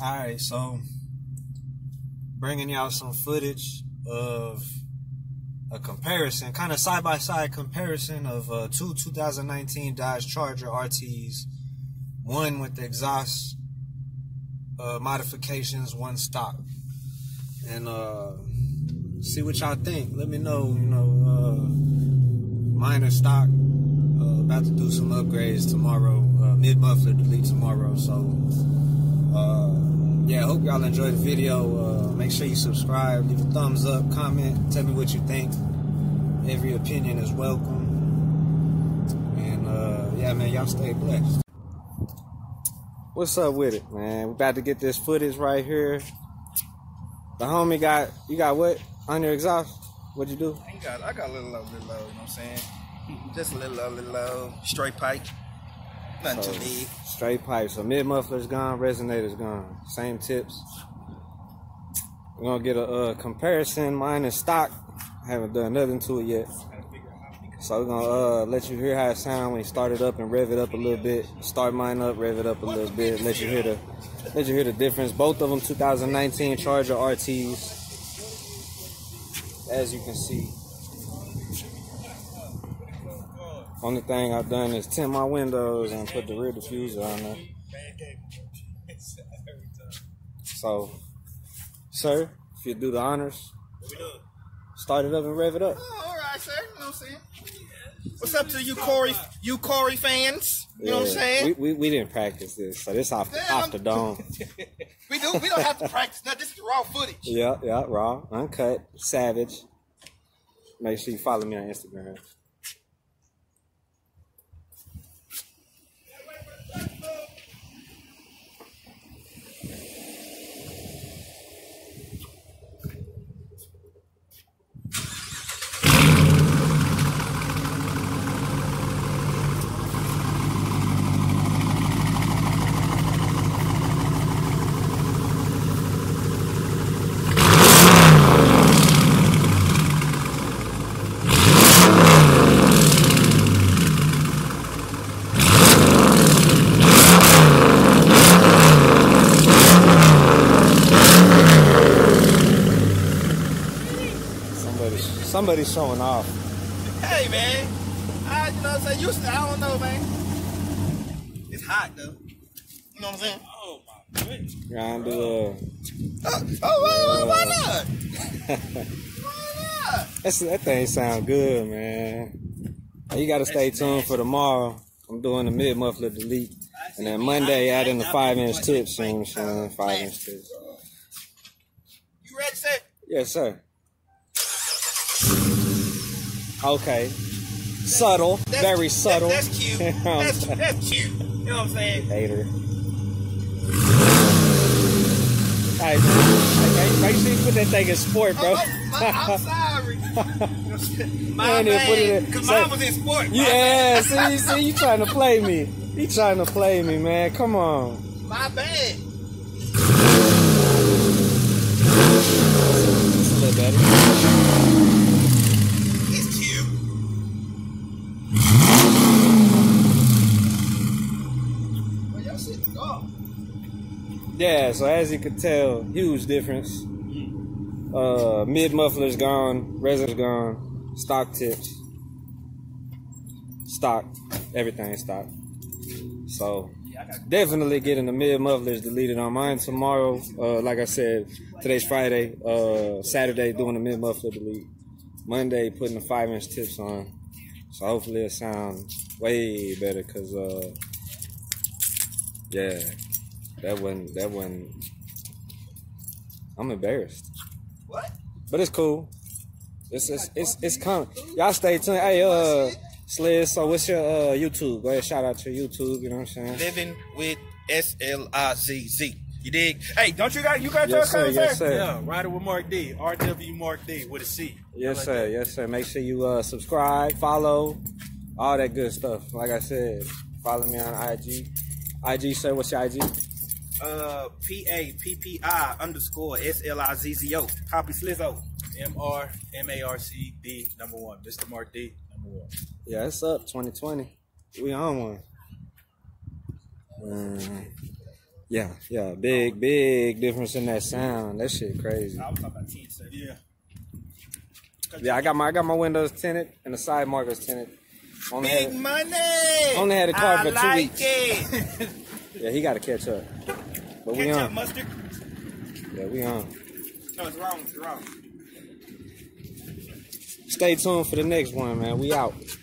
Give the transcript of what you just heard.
Alright, so bringing y'all some footage of a comparison, kind of side-by-side comparison of two 2019 Dodge Charger RTs, one with the exhaust modifications, one stock, and see what y'all think. Let me know, you know, minor stock, about to do some upgrades tomorrow, mid-muffler to leave tomorrow, so yeah, I hope y'all enjoyed the video. Make sure you subscribe, give a thumbs up, comment, tell me what you think. Every opinion is welcome. And yeah, man, y'all stay blessed. What's up with it, man? We about to get this footage right here. The homie got, you got what on your exhaust? What'd you do? I got a little low, you know what I'm saying? Just a little low, straight pipe. Nothing so, too big. Straight pipe. So mid muffler's gone, resonator's gone. Same tips. We're gonna get a comparison. Mine is stock. Haven't done nothing to it yet. So we're gonna let you hear how it sounds when you start it up and rev it up a little bit. Start mine up, rev it up a little bit. Let you hear the difference. Both of them 2019 Charger RTs. As you can see. Only thing I've done is tint my windows and put the rear diffuser on there. So, sir, if you do the honors, start it up and rev it up. Oh, all right, sir. You know what I'm saying? What's up to you Corey fans? You know what I'm saying? We didn't practice this, so this off the dome. we don't have to practice nothing. This is the raw footage. Yeah, raw, uncut, savage. Make sure you follow me on Instagram. Somebody's showing off. Hey man, you know what I'm saying? I don't know, man. It's hot though. You know what I'm saying? Oh my goodness. Grind it up. Oh, why not? Why not? That thing sound good, man. You gotta stay tuned for tomorrow. I'm doing the mid muffler delete, and then Monday adding the 5-inch tips. 5-inch tips. You ready, sir? Yes, sir. Okay, subtle, very subtle. That's cute. That's cute. You know what I'm saying? Hater. Hey, make sure you put that thing in sport, bro. I'm sorry. My man, because mine was in sport. Bro. Yeah, see, you trying to play me. You trying to play me, man. Come on. My bad. It's a little better. Yeah, so as you can tell, huge difference. Mid muffler's gone, resin's gone, stock tips, stock, everything stock. So definitely getting the mid mufflers deleted on mine tomorrow. Like I said, today's Friday. Saturday doing the mid muffler delete. Monday putting the 5-inch tips on. So hopefully it sounds way better, cause yeah. That wasn't, I'm embarrassed. What? But it's cool. It's coming. Y'all stay tuned. Hey, Slizz, so what's your YouTube? Go ahead, shout out your YouTube, you know what I'm saying? Living with SLIZZ. You dig? Hey, don't you got your comments there? Yes, sir. Yeah, Rider with MarcD, RW MarcD with a C. Yes, sir. That. Yes, sir. Make sure you subscribe, follow, all that good stuff. Like I said, follow me on IG. IG, sir, what's your IG? PAPPI_SLIZZO. Poppy Slizzo. MR_MARCD #1. Mr. Mark D #1. Yeah, it's up 2020. We on one. Yeah, yeah, big difference in that sound. That shit crazy. I was talking about tints. Yeah. Yeah, I got my windows tinted and the side markers tinted. Only big money. Only had a car for 2 weeks. It. Yeah, he got to catch up. But we on. Ketchup, mustard. Yeah, we on. No, it's wrong. It's wrong. Stay tuned for the next one, man. We out.